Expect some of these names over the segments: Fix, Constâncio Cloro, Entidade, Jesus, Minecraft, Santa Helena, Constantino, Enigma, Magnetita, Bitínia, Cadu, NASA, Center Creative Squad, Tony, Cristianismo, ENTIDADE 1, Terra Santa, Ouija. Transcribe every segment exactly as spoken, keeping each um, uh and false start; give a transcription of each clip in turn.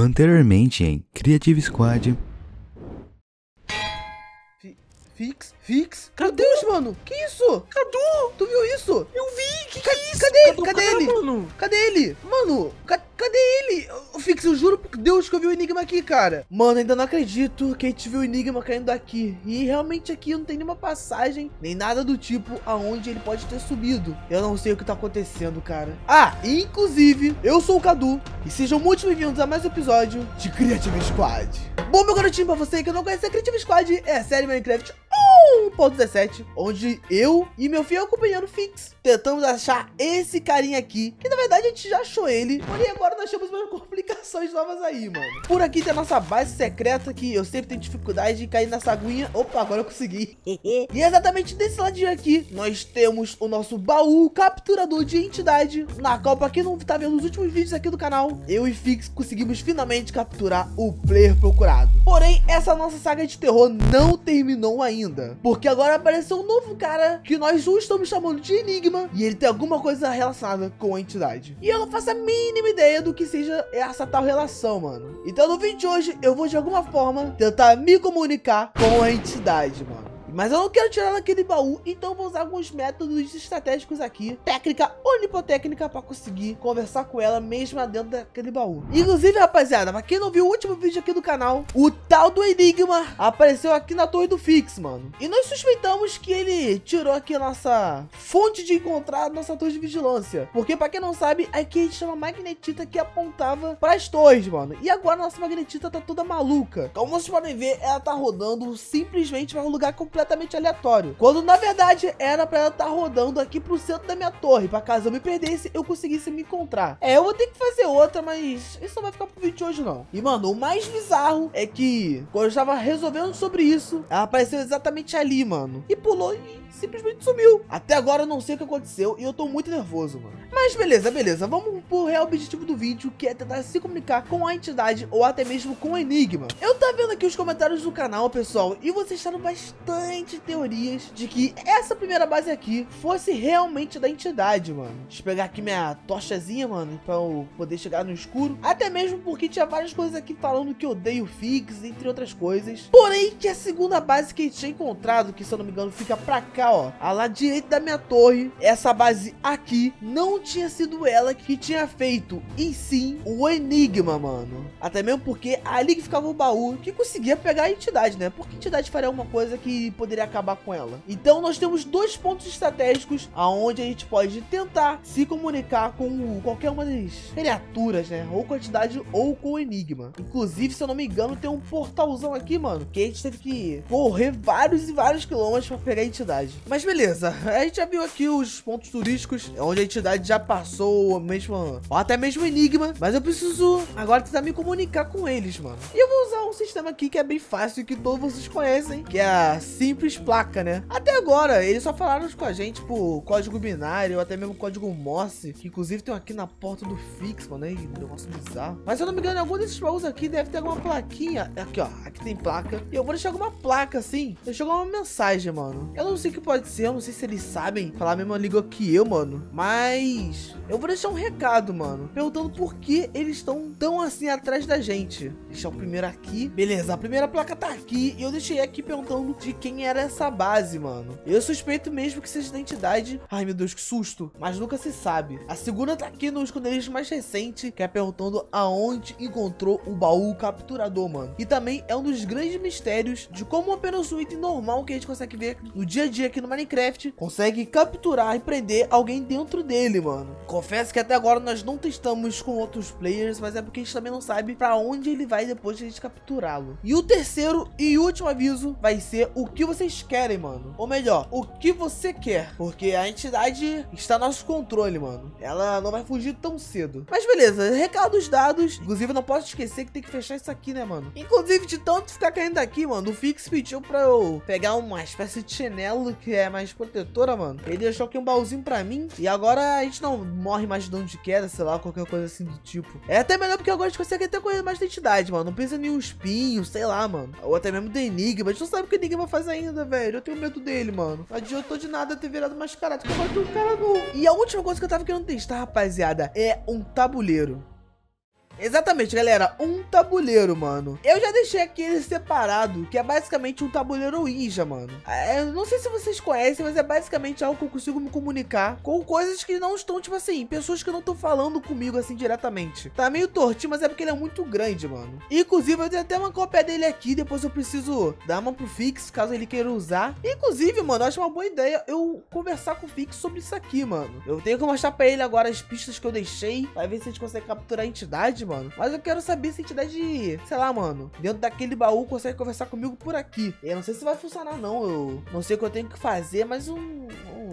Anteriormente em Creative Squad. Fix? Fix? Meu Deus, mano! Que isso? Cadu! Tu viu isso? Eu vi! Que que é isso? Cadê ele? Cadê ele? Mano? Cadê ele? Mano, ca cadê ele? O Fix, eu juro por Deus que eu vi o Enigma aqui, cara. Mano, ainda não acredito que a gente viu o Enigma caindo daqui. E realmente aqui não tem nenhuma passagem, nem nada do tipo aonde ele pode ter subido. Eu não sei o que tá acontecendo, cara. Ah, e inclusive, eu sou o Cadu. E sejam muito bem-vindos a mais um episódio de Creative Squad. Bom, meu garotinho, pra você que não conhece a Creative Squad, é a série Minecraft um ponto dezessete, onde eu e meu fiel companheiro Fix tentamos achar esse carinha aqui, que na verdade a gente já achou ele, porém agora nós temos umas complicações novas aí, mano. Por aqui tem a nossa base secreta, que eu sempre tenho dificuldade de cair nessa aguinha. Opa, agora eu consegui. E exatamente desse ladinho aqui, nós temos o nosso baú capturador de entidade, na qual, pra quem não tá vendo os últimos vídeos aqui do canal, eu e Fix conseguimos finalmente capturar o player procurado. Porém, essa nossa saga de terror não terminou ainda, porque agora apareceu um novo cara que nós não estamos chamando de Enigma, e ele tem alguma coisa relacionada com a entidade. E eu não faço a mínima ideia do que seja essa tal relação, mano. Então no vídeo de hoje eu vou de alguma forma tentar me comunicar com a entidade, mano. Mas eu não quero tirar naquele baú, então vou usar alguns métodos estratégicos aqui, técnica onipotécnica, pra conseguir conversar com ela mesmo dentro daquele baú. Inclusive, rapaziada, pra quem não viu o último vídeo aqui do canal, o tal do Enigma apareceu aqui na torre do Fix, mano. E nós suspeitamos que ele tirou aqui a nossa fonte de encontrar a nossa torre de vigilância, porque pra quem não sabe, aqui a gente chama Magnetita, que apontava pras torres, mano. E agora a nossa Magnetita tá toda maluca. Como vocês podem ver, ela tá rodando simplesmente pra um lugar completo completamente aleatório, quando na verdade era pra ela estar tá rodando aqui pro centro da minha torre, pra caso eu me perdesse, eu conseguisse me encontrar. É, eu vou ter que fazer outra, mas isso não vai ficar pro vídeo de hoje não. E mano, o mais bizarro é que quando eu estava resolvendo sobre isso, ela apareceu exatamente ali, mano, e pulou e simplesmente sumiu. Até agora eu não sei o que aconteceu e eu tô muito nervoso, mano. Mas beleza, beleza, vamos pro real objetivo do vídeo, que é tentar se comunicar com a entidade ou até mesmo com o Enigma. Eu tá vendo aqui os comentários do canal, pessoal, e vocês estavam bastante teorias de que essa primeira base aqui fosse realmente da entidade, mano. Deixa eu pegar aqui minha tochazinha, mano, pra eu poder chegar no escuro. Até mesmo porque tinha várias coisas aqui falando que odeio Fix, entre outras coisas. Porém, que a segunda base que a gente tinha encontrado, que se eu não me engano fica pra cá, ó, a lá direita da minha torre, essa base aqui, não tinha sido ela que tinha feito, e sim o Enigma, mano. Até mesmo porque ali que ficava o baú que conseguia pegar a entidade, né? Porque a entidade faria alguma coisa que poderia acabar com ela. Então nós temos dois pontos estratégicos aonde a gente pode tentar se comunicar com qualquer uma das criaturas, né? Ou com a entidade ou com o Enigma. Inclusive, se eu não me engano, tem um portalzão aqui, mano, que a gente teve que correr vários e vários quilômetros pra pegar a entidade. Mas beleza, a gente já viu aqui os pontos turísticos onde a entidade já passou, ou mesmo, ou até mesmo o Enigma. Mas eu preciso agora tentar me comunicar com eles, mano. E eu vou usar um sistema aqui que é bem fácil e que todos vocês conhecem, que é a simples placa, né? Até agora, eles só falaram com a gente por código binário, ou até mesmo código Morse, que inclusive tem aqui na porta do Fix, mano, né? Um negócio bizarro. Mas se eu não me engano, em algum desses baús aqui deve ter alguma plaquinha. Aqui, ó, aqui tem placa. E eu vou deixar alguma placa, assim. Deixa alguma mensagem, mano. Eu não sei o que pode ser, eu não sei se eles sabem falar a mesma língua que eu, mano. Mas eu vou deixar um recado, mano, perguntando por que eles estão tão assim atrás da gente. Deixar o primeiro aqui. Beleza, a primeira placa tá aqui, e eu deixei aqui perguntando de quem Quem era essa base, mano. Eu suspeito mesmo que seja da entidade. Ai, meu Deus, que susto. Mas nunca se sabe. A segunda tá aqui nos esconderijos mais recente, que é perguntando aonde encontrou o baú capturador, mano. E também é um dos grandes mistérios de como apenas um item normal que a gente consegue ver no dia a dia aqui no Minecraft consegue capturar e prender alguém dentro dele, mano. Confesso que até agora nós não testamos com outros players, mas é porque a gente também não sabe pra onde ele vai depois de a gente capturá-lo. E o terceiro e último aviso vai ser o que vocês querem, mano. Ou melhor, o que você quer. Porque a entidade está no nosso controle, mano. Ela não vai fugir tão cedo. Mas beleza, recado dos dados. Inclusive, eu não posso esquecer que tem que fechar isso aqui, né, mano? Inclusive, de tanto ficar caindo daqui, mano, o Fix pediu pra eu pegar uma espécie de chinelo que é mais protetora, mano. Ele deixou aqui um baúzinho pra mim. E agora a gente não morre mais de dano de queda, sei lá, qualquer coisa assim do tipo. É até melhor porque agora a gente consegue até correr mais da entidade, mano. Não pensa em um espinho, sei lá, mano. Ou até mesmo do Enigma. A gente não sabe o que o Enigma vai fazer ainda, velho. Eu tenho medo dele, mano. Não adiantou de nada ter virado mascarado. Eu gosto do cara novo. E a última coisa que eu tava querendo testar, rapaziada, é um tabuleiro. Exatamente, galera, um tabuleiro, mano. Eu já deixei aqui ele separado, que é basicamente um tabuleiro Ouija, mano. Eu não sei se vocês conhecem, mas é basicamente algo que eu consigo me comunicar com coisas que não estão, tipo assim, pessoas que não estão falando comigo, assim, diretamente. Tá meio tortinho, mas é porque ele é muito grande, mano. Inclusive, eu tenho até uma cópia dele aqui, depois eu preciso dar uma pro Fix, caso ele queira usar. Inclusive, mano, eu acho uma boa ideia eu conversar com o Fix sobre isso aqui, mano. Eu tenho que mostrar pra ele agora as pistas que eu deixei, vai ver se a gente consegue capturar a entidade, mano. Mas eu quero saber se a entidade, sei lá, mano, dentro daquele baú consegue conversar comigo por aqui. Eu não sei se vai funcionar, não. Eu não sei o que eu tenho que fazer, mas um...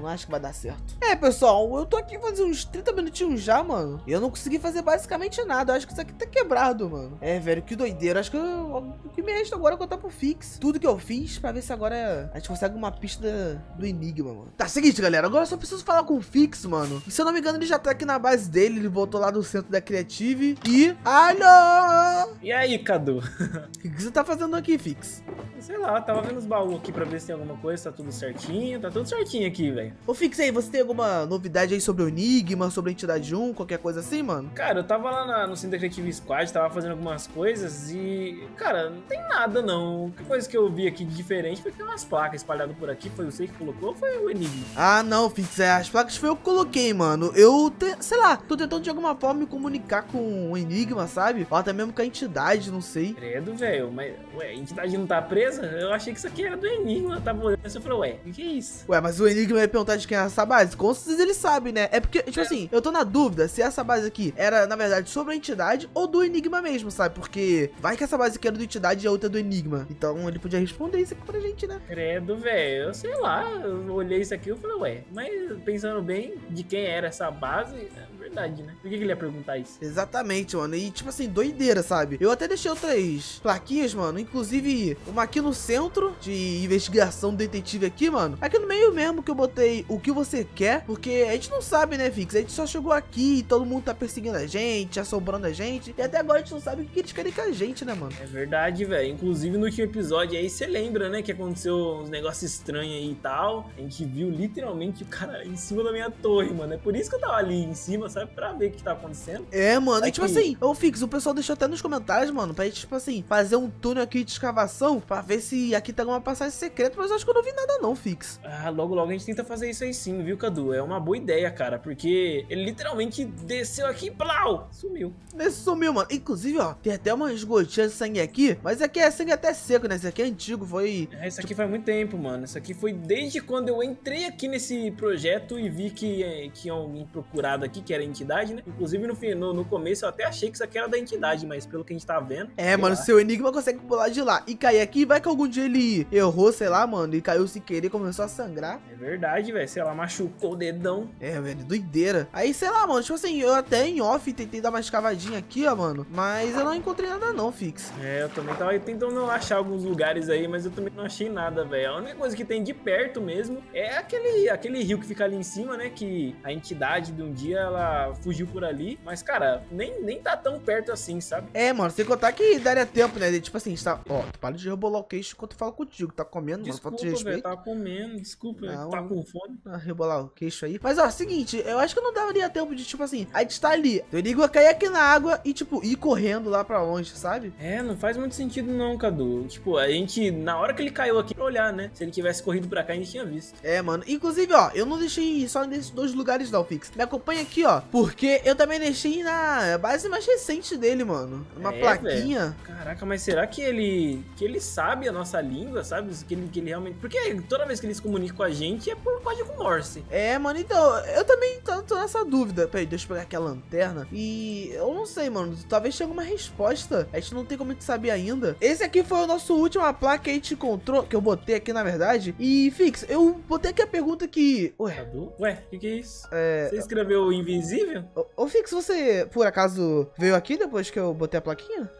não acho que vai dar certo. É, pessoal, eu tô aqui fazendo uns trinta minutinhos já, mano. Eu não consegui fazer basicamente nada. Eu acho que isso aqui tá quebrado, mano. É, velho, que doideira. Acho que eu, o que me resta agora é contar pro Fix tudo que eu fiz pra ver se agora a gente consegue uma pista do Enigma, mano. Tá, seguinte, galera. Agora eu só preciso falar com o Fix, mano. E se eu não me engano, ele já tá aqui na base dele. Ele voltou lá do centro da Creative. E... alô! E aí, Cadu? O que você tá fazendo aqui, Fix? Sei lá, eu tava vendo os baús aqui pra ver se tem alguma coisa. Tá tudo certinho. Tá tudo certinho aqui, velho. Ô, Fix, aí, você tem alguma novidade aí sobre o Enigma, sobre a Entidade um, qualquer coisa assim, mano? Cara, eu tava lá na, no Center Creative Squad, tava fazendo algumas coisas e... cara, não tem nada, não. A coisa que eu vi aqui de diferente foi que tem umas placas espalhadas por aqui, foi você que colocou ou foi o Enigma? Ah, não, Fix, é, as placas foi eu que coloquei, mano. Eu, te, sei lá, tô tentando de alguma forma me comunicar com o Enigma, sabe? Ou até mesmo com a Entidade, não sei. Credo, velho, mas, ué, a Entidade não tá presa? Eu achei que isso aqui era do Enigma, tá bom? Mas eu falei, ué, o que é isso? Ué, mas o Enigma é perguntar de quem é essa base, com certeza ele sabe, né? É porque, tipo assim, eu tô na dúvida se essa base aqui era, na verdade, sobre a entidade ou do Enigma mesmo, sabe? Porque vai que essa base aqui era do Entidade e a outra é do Enigma. Então ele podia responder isso aqui pra gente, né? Credo, velho, eu sei lá, eu olhei isso aqui e falei, ué, mas pensando bem de quem era essa base, é verdade, né? Por que ele ia perguntar isso? Exatamente, mano, e tipo assim, doideira, sabe? Eu até deixei outras plaquinhas, mano, inclusive uma aqui no centro de investigação do detetive aqui, mano, aqui no meio mesmo que eu botei o que você quer, porque a gente não sabe, né, Fix? A gente só chegou aqui e todo mundo tá perseguindo a gente, assombrando a gente, e até agora a gente não sabe o que eles querem com a gente, né, mano? É verdade, velho. Inclusive no último episódio aí, você lembra, né, que aconteceu uns negócios estranhos aí e tal. A gente viu literalmente o cara em cima da minha torre, mano. É por isso que eu tava ali em cima, sabe? Pra ver o que tá acontecendo. É, mano. Aqui. E tipo assim, ô, Fix, o pessoal deixou até nos comentários, mano, pra gente, tipo assim, fazer um túnel aqui de escavação pra ver se aqui tá alguma passagem secreta, mas eu acho que eu não vi nada não, Fix. Ah, logo logo a gente tenta fazer isso aí sim, viu, Cadu? É uma boa ideia, cara, porque ele literalmente desceu aqui e plau! Sumiu. Esse sumiu, mano. Inclusive, ó, tem até umas gotinhas de sangue aqui, mas aqui é sangue até seco, né? Esse aqui é antigo, foi... É, isso aqui tipo... faz muito tempo, mano. Isso aqui foi desde quando eu entrei aqui nesse projeto e vi que é, tinha alguém procurado aqui, que era a entidade, né? Inclusive, no, no, no começo, eu até achei que isso aqui era da entidade, mas pelo que a gente tá vendo... É, mano, lá. Seu Enigma consegue pular de lá e cair aqui, vai que algum dia ele errou, sei lá, mano, e caiu sem querer, começou a sangrar. É verdade. Véio, sei lá, machucou o dedão. É, velho, doideira. Aí, sei lá, mano, tipo assim, eu até em off tentei dar uma escavadinha aqui, ó, mano, mas eu não encontrei nada não, Fix. É, eu também tava tentando achar alguns lugares aí, mas eu também não achei nada, velho. A única coisa que tem de perto mesmo é aquele, aquele rio que fica ali em cima, né, que a entidade de um dia, ela fugiu por ali, mas, cara, nem, nem tá tão perto assim, sabe? É, mano, sem contar que daria tempo, né, de, tipo assim, tá... ó, tu para de rebolar o queixo enquanto eu falo contigo, tá comendo, desculpa, mano, falta de respeito. Desculpa, velho, tá comendo, desculpa, não, tá com a rebolar o queixo aí. Mas, ó, seguinte, eu acho que não daria tempo de, tipo assim, a gente tá ali, o Enigma cair aqui na água e, tipo, ir correndo lá pra longe, sabe? É, não faz muito sentido não, Cadu. Tipo, a gente, na hora que ele caiu aqui, pra olhar, né? Se ele tivesse corrido pra cá, a gente tinha visto. É, mano. Inclusive, ó, eu não deixei só nesses dois lugares não, Fix. Me acompanha aqui, ó, porque eu também deixei na base mais recente dele, mano. Uma é, plaquinha. Véio. Caraca, mas será que ele que ele sabe a nossa língua, sabe? Que ele, que ele realmente... Porque toda vez que ele se comunica com a gente, é por pode com Morse. É, mano, então, eu também tô, tô nessa dúvida. Peraí, deixa eu pegar aqui a lanterna. E eu não sei, mano, talvez chegue uma resposta. A gente não tem como saber ainda. Esse aqui foi o nosso última placa que a gente encontrou, que eu botei aqui, na verdade. E, Fix, eu botei aqui a pergunta que... Ué, Cadu? Ué, o que, que é isso? É... Você escreveu invisível? Ô, ô, Fix, você, por acaso, veio aqui depois que eu botei a plaquinha?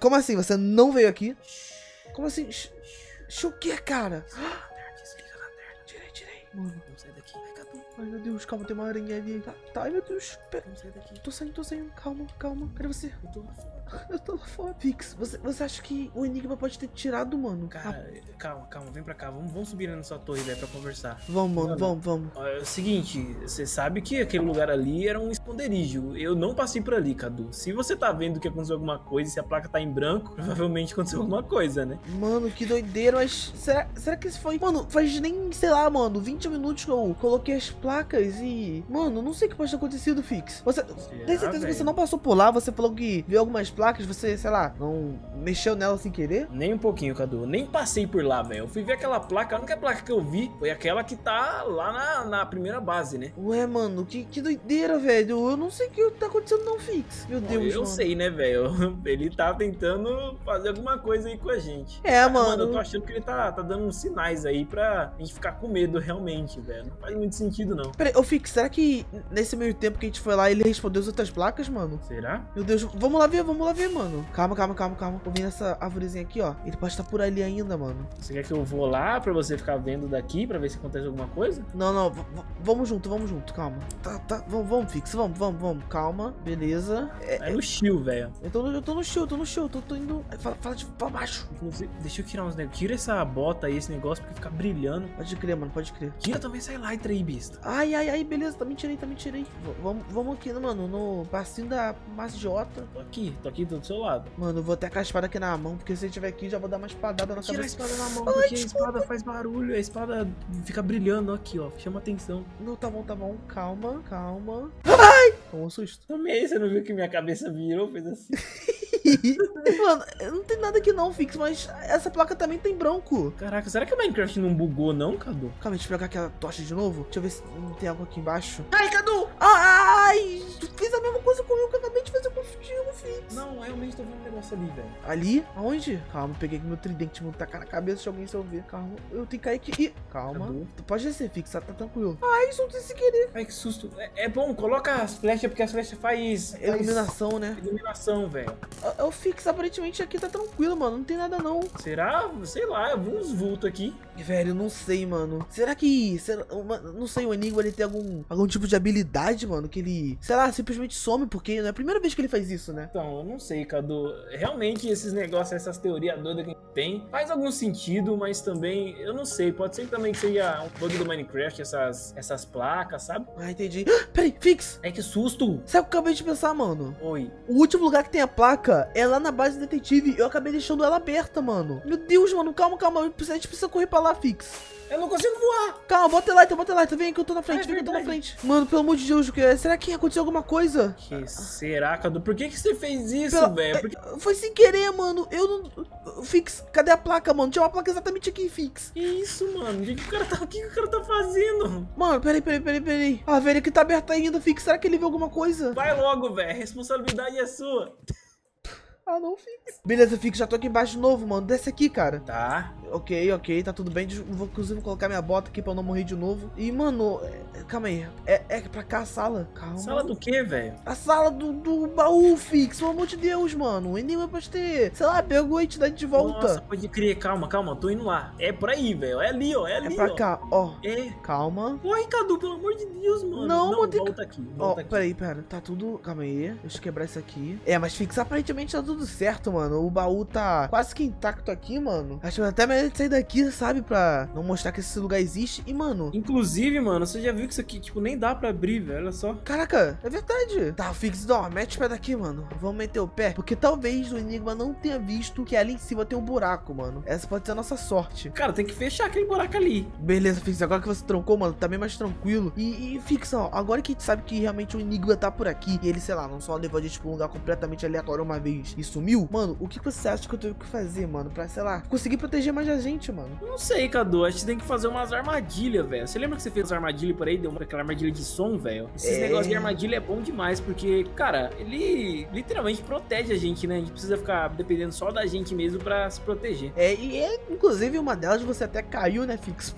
Como assim? Você não veio aqui? Como assim? O que, cara? Mano, não sai daqui, vai, Cadu. Ai meu Deus, calma, tem uma aranha ali. Tá, tá, ai meu Deus, pera, vamos sair daqui. Tô saindo, tô saindo, calma, calma, cadê você? Eu tô lá fora. Eu tô lá fora. Fix, você, você acha que o Enigma pode ter tirado, mano? Cara, ah, calma, calma, vem pra cá, vamos, vamos subir nessa torre, velho, pra conversar. Vamos, mano, vamos, vamos. É o seguinte, você sabe que aquele lugar ali era um esconderijo, eu não passei por ali, Cadu. Se você tá vendo que aconteceu alguma coisa e se a placa tá em branco, provavelmente aconteceu alguma coisa, né? Mano, que doideira, mas será, será que isso foi... Mano, faz nem, sei lá, mano, vinte minutos que eu coloquei as placas e... Mano, não sei o que pode ter acontecido, Fix. Você... Será, tem certeza véio? Que você não passou por lá, você falou que viu algumas placas, você, sei lá, não mexeu nela sem querer? Nem um pouquinho, Cadu. Eu nem passei por lá, velho. Eu fui ver aquela placa, a única placa que eu vi foi aquela que tá lá na, na primeira base, né? Ué, mano, que, que doideira, velho. Eu não sei o que tá acontecendo não, Fix. Meu Deus, mano. Eu sei, né, velho? Ele tá tentando fazer alguma coisa aí com a gente. É, mano. Mano, eu tô achando que ele tá, tá dando uns sinais aí pra a gente ficar com medo realmente, velho. Não faz muito sentido, não. Peraí, ô Fix, será que nesse meio tempo que a gente foi lá, ele respondeu as outras placas, mano? Será? Meu Deus, vamos lá ver, vamos lá ver, mano. Calma, calma, calma, calma. Vou vir nessa árvorezinha aqui, ó. Ele pode estar por ali ainda, mano. Você quer que eu vou lá pra você ficar vendo daqui, pra ver se acontece alguma coisa? Não, não. Vamos junto, vamos junto, calma. Tá, tá. Vamos, vamos, Fix. Vamos, vamos, vamos. Calma, beleza. É, é no chill, velho. Eu tô, eu tô no chill, eu tô no chill. Eu tô, tô indo... Fala, fala de pra baixo. Deixa eu tirar uns negócios. Tira essa bota aí, esse negócio, porque fica brilhando. Pode crer, mano, pode crer. Tira também essa lighter aí, besta. Ai, ai, ai, beleza. Também tirei, também tirei. Vamos vamo aqui, mano, no passinho da maciota. Tô aqui, tô aqui, tô do seu lado. Mano, eu vou até com a espada aqui na mão, porque se ele tiver aqui, já vou dar uma espadada na tira cabeça. Tira a espada na mão, ai, porque desculpa. A espada faz barulho, a espada fica brilhando aqui, ó. Chama atenção. Não, tá bom, tá bom. Calma, calma. Ai! Tomou um susto. Tomei, você não viu que minha cabeça virou, fez assim. Mano, não tem nada aqui não, Fix, mas essa placa também tem branco. Caraca, será que o Minecraft não bugou não, Cadu? Calma, deixa eu pegar aquela tocha de novo. Deixa eu ver se não tem algo aqui embaixo. Ai, Cadu! Ai! Tu fez a mesma coisa comigo que eu acabei de fazer contigo, Fix. Não, realmente tô vendo um negócio ali, velho. Ali? Aonde? Calma, peguei aqui meu tridente, vou tacar na cabeça de alguém se eu ver. Calma, eu tenho que cair aqui. Ih, calma. Cadu. Tu pode descer, Fix, tá, tá tranquilo. Ai, soltei sem querer. Ai, que susto. É, é bom, coloca as flechas, porque as flechas faz... faz... iluminação, né? Iluminação, velho. Eu Fix, aparentemente aqui tá tranquilo, mano. Não tem nada não. Será? Sei lá, alguns vultos aqui. Velho, não sei, mano. Será que... Será, uma, não sei, o Enigma ele tem algum, algum tipo de habilidade, mano, que ele... Sei lá, simplesmente some, porque não é a primeira vez que ele faz isso, né? Então, eu não sei, Cadu. Realmente esses negócios, essas teorias doidas que a gente tem, faz algum sentido, mas também... Eu não sei, pode ser também que seja um bug do Minecraft, essas, essas placas, sabe? Ah, entendi. Ah, peraí, Fix! Ai, que susto! Sabe o que eu acabei de pensar, mano? Oi. O último lugar que tem a placa... É lá na base do detetive. Eu acabei deixando ela aberta, mano. Meu Deus, mano. Calma, calma. A gente precisa correr pra lá, Fix. Eu não consigo voar. Calma, bota lá, então, bota lá. Então vem que eu tô na frente, é vem que eu tô na frente. Mano, pelo amor de Deus, será que aconteceu alguma coisa? Que será, Cadu? Por que que você fez isso, pela... velho? Porque... Foi sem querer, mano. Eu não... Fix, cadê a placa, mano? Tinha uma placa exatamente aqui, Fix. Que isso, mano? O que que o cara tá, o que que o cara tá fazendo? Mano, peraí, peraí, peraí, peraí. Ah, velho, que tá aberta ainda, Fix. Será que ele viu alguma coisa? Vai logo, velho. A responsabilidade é sua. Ah, não, Fix. Beleza, Fix, já tô aqui embaixo de novo, mano. Desce aqui, cara. Tá. Ok, ok, tá tudo bem. Vou, inclusive, colocar minha bota aqui pra eu não morrer de novo. E, mano, é, calma aí. É, é pra cá a sala? Calma. Sala do quê, velho? A sala do, do baú, Fix. Pelo amor de Deus, mano. O Enigma pode ter, sei lá, pegou a entidade de volta. Nossa, pode crer. Calma, calma. Tô indo lá. É por aí, velho. É ali, ó. É ali, ó. É pra ó. cá, ó. É. Calma. Corre, Cadu, pelo amor de Deus, mano. Não, não volta que... aqui. Volta ó, aqui. Peraí, pera. Tá tudo... Calma aí. Deixa eu quebrar isso aqui. É, mas Fix, aparentemente tá tudo certo, mano. O baú tá quase que intacto aqui, mano. Acho que até melhor sair daqui, sabe? Pra não mostrar que esse lugar existe. E, mano... Inclusive, mano, você já viu que isso aqui, tipo, nem dá pra abrir, velho. Olha só. Caraca, é verdade. Tá, Fix, ó, mete o pé daqui, mano. Vamos meter o pé. Porque talvez o Enigma não tenha visto que ali em cima tem um buraco, mano. Essa pode ser a nossa sorte. Cara, tem que fechar aquele buraco ali. Beleza, Fix. Agora que você trancou, mano, tá bem mais tranquilo. E, e Fix, ó, agora que a gente sabe que realmente o Enigma tá por aqui e ele, sei lá, não só levou a gente pra um lugar completamente aleatório uma vez e sumiu, mano, o que você acha que eu tenho que fazer, mano, pra, sei lá, conseguir proteger mais a gente, mano? Não sei, Cadu, a gente tem que fazer umas armadilhas, velho. Você lembra que você fez as armadilhas por aí, deu uma, aquela armadilha de som, velho? Esses é... negócios de armadilha é bom demais, porque, cara, ele literalmente protege a gente, né? A gente precisa ficar dependendo só da gente mesmo pra se proteger. É, e é, inclusive, uma delas você até caiu, né, Fix?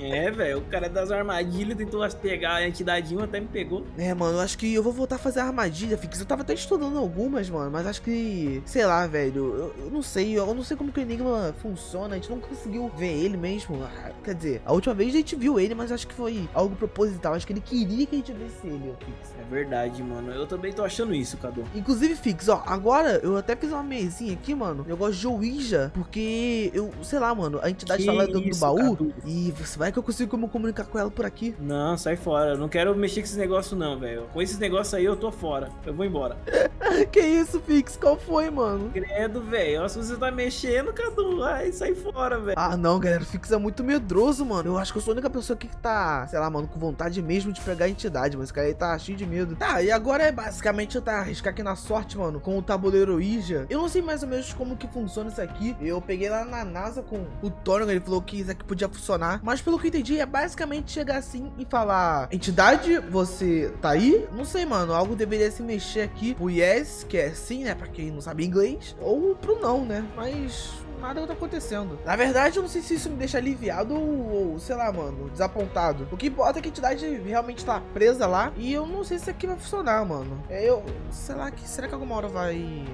É, velho, o cara das armadilhas tentou pegar a entidadinha, até me pegou. É, mano, eu acho que eu vou voltar a fazer a armadilha, Fix. Eu tava até estudando algumas, mano, mas acho que... Sei lá, velho, eu, eu não sei, eu não sei como que o Enigma funciona. ano, a gente não conseguiu ver ele mesmo. Ah, quer dizer, a última vez a gente viu ele, mas acho que foi algo proposital. Acho que ele queria que a gente visse ele, Fix. É verdade, mano. Eu também tô achando isso, Cadu. Inclusive, Fix, ó, agora eu até fiz uma mesinha aqui, mano. Eu gosto de Ouija, porque eu, sei lá, mano, a entidade tá lá dentro do baú, Cadu. E vai que eu consigo me comunicar com ela por aqui. Não, sai fora. Eu não quero mexer com esses negócios não, velho. Com esses negócios aí eu tô fora. Eu vou embora. Que isso, Fix? Qual foi, mano? Credo, velho. Se você tá mexendo, Cadu, ai, sai fora, velho. Ah, não, galera. O Fix é muito medroso, mano. Eu acho que eu sou a única pessoa aqui que tá, sei lá, mano, com vontade mesmo de pegar a entidade, mas o cara aí tá cheio de medo. Tá, e agora é basicamente eu tá arriscar aqui na sorte, mano, com o tabuleiro Ouija. Eu não sei mais ou menos como que funciona isso aqui. Eu peguei lá na NASA com o Tony, ele falou que isso aqui podia funcionar. Mas pelo que eu entendi, é basicamente chegar assim e falar: entidade, você tá aí? Não sei, mano. Algo deveria se mexer aqui. O yes, que é sim, né? Pra quem não sabe inglês. Ou pro não, né? Mas nada tá acontecendo. Na verdade, eu não sei se isso me deixa aliviado ou, ou sei lá, mano, desapontado. O que importa é que a entidade realmente tá presa lá. E eu não sei se isso aqui vai funcionar, mano. É, eu... Sei lá, que, será que alguma hora vai...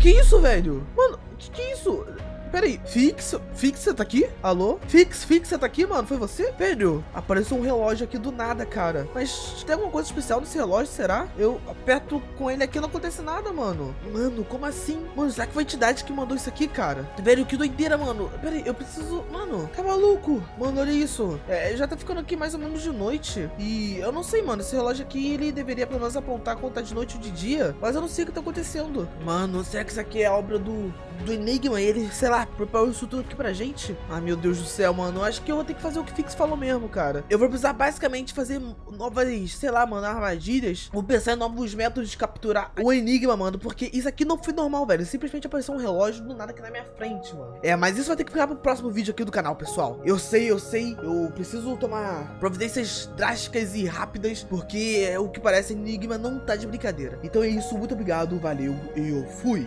Que isso, velho? Mano, que, que isso? Peraí, Fix, Fix, você tá aqui? Alô? Fix, Fix, você tá aqui, mano? Foi você? Velho, apareceu um relógio aqui do nada, cara. Mas tem alguma coisa especial nesse relógio, será? Eu aperto com ele aqui e não acontece nada, mano. Mano, como assim? Mano, será que foi a entidade que mandou isso aqui, cara? Velho, que doideira, mano. Peraí, eu preciso... Mano, tá maluco? Mano, olha isso. É, já tá ficando aqui mais ou menos de noite. E eu não sei, mano. Esse relógio aqui, ele deveria pelo menos apontar quando tá de noite ou de dia. Mas eu não sei o que tá acontecendo. Mano, será que isso aqui é a obra do... do Enigma? Ele, sei lá, preparou isso tudo aqui pra gente? Ai, meu Deus do céu, mano. Eu acho que eu vou ter que fazer o que o Fix falou mesmo, cara. Eu vou precisar basicamente fazer novas, sei lá, mano, armadilhas. Vou pensar em novos métodos de capturar o Enigma, mano, porque isso aqui não foi normal, velho. Simplesmente apareceu um relógio do nada aqui na minha frente, mano. É, mas isso vai ter que ficar pro próximo vídeo aqui do canal, pessoal. Eu sei, eu sei. Eu preciso tomar providências drásticas e rápidas, porque é o que parece, Enigma não tá de brincadeira. Então é isso. Muito obrigado. Valeu. Eu fui.